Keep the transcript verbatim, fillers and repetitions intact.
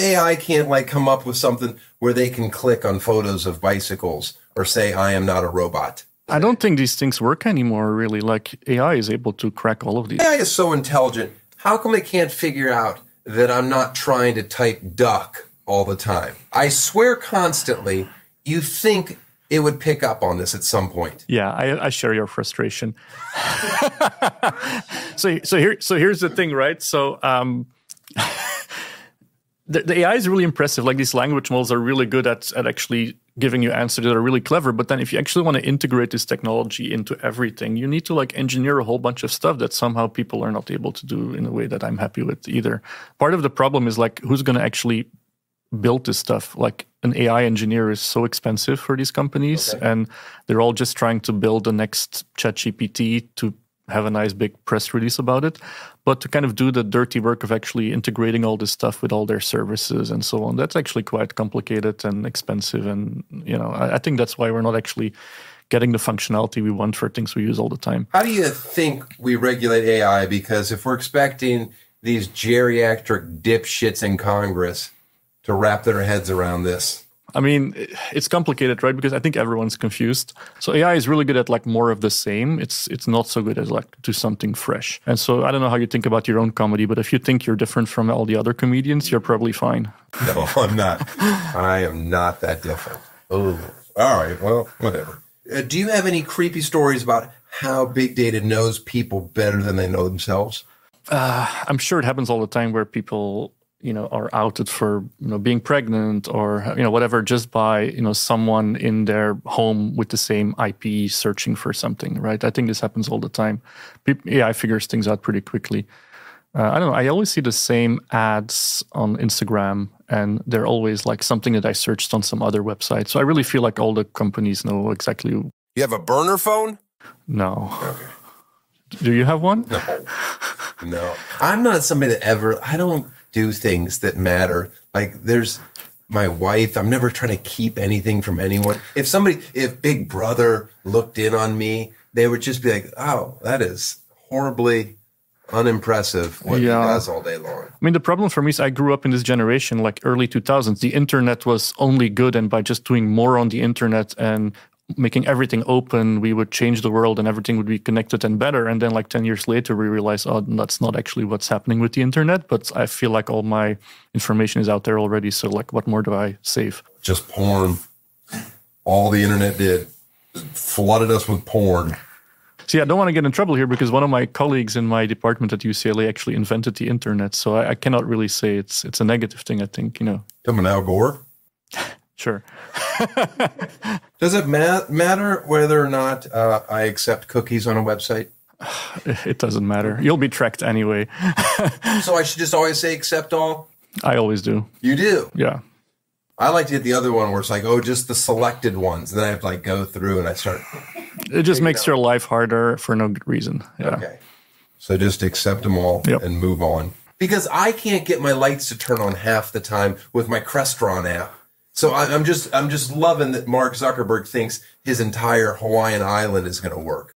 A I can't like come up with something where they can click on photos of bicycles or say, I am not a robot. I don't think these things work anymore, really. Like, A I is able to crack all of these. A I is so intelligent. How come they can't figure out that I'm not trying to type duck all the time? I swear constantly, you think it would pick up on this at some point. Yeah, I, I share your frustration. so, so, here, so here's the thing, right? So um, the, the A I is really impressive. Like, these language models are really good at, at actually giving you answers that are really clever. But then if you actually want to integrate this technology into everything, you need to like engineer a whole bunch of stuff that somehow people are not able to do in a way that I'm happy with either. Part of the problem is like, who's going to actually build this stuff? Like, an A I engineer is so expensive for these companies, okay, and they're all just trying to build the next ChatGPT to have a nice big press release about it. But to kind of do the dirty work of actually integrating all this stuff with all their services and so on, that's actually quite complicated and expensive. And, you know, I, I think that's why we're not actually getting the functionality we want for things we use all the time. How do you think we regulate A I? Because if we're expecting these geriatric dipshits in Congress to wrap their heads around this. I mean, it's complicated, right? Because I think everyone's confused. So A I is really good at like more of the same. It's it's not so good as like do something fresh. And so I don't know how you think about your own comedy, but if you think you're different from all the other comedians, you're probably fine. No, I'm not. I am not that different. Oh, all right. Well, whatever. Uh, do you have any creepy stories about how big data knows people better than they know themselves? Uh, I'm sure it happens all the time where people, you know, are outed for, you know, being pregnant or, you know, whatever, just by, you know, someone in their home with the same I P searching for something, right? I think this happens all the time. A I figures things out pretty quickly. Uh, I don't know. I always see the same ads on Instagram, and they're always like something that I searched on some other website. So I really feel like all the companies know exactly. You have a burner phone? No. Okay. Do you have one? No. No. I'm not somebody that ever, I don't do things that matter. Like, there's my wife. I'm never trying to keep anything from anyone. If somebody, if Big Brother looked in on me, they would just be like, oh, that is horribly unimpressive what yeah. he does all day long. I mean, the problem for me is I grew up in this generation, like early two thousands. The internet was only good, and by just doing more on the internet and making everything open, we would change the world and everything would be connected and better. And then like ten years later, we realized, oh, that's not actually what's happening with the internet. But I feel like all my information is out there already. So like, what more do I save? Just porn. All the internet did, flooded us with porn. See, I don't want to get in trouble here because one of my colleagues in my department at U C L A actually invented the internet. So I, I cannot really say it's it's a negative thing, I think, you know. Come on, Al Gore. Sure. Does it ma matter whether or not uh, I accept cookies on a website? It doesn't matter. You'll be tracked anyway. So I should just always say accept all? I always do. You do? Yeah. I like to get the other one where it's like, oh, just the selected ones. And then I have to like go through and I start. It just makes your life harder for no good reason. Yeah. Okay. So just accept them all, yep, and move on. Because I can't get my lights to turn on half the time with my Crestron app. So I'm just, I'm just loving that Mark Zuckerberg thinks his entire Hawaiian island is going to work.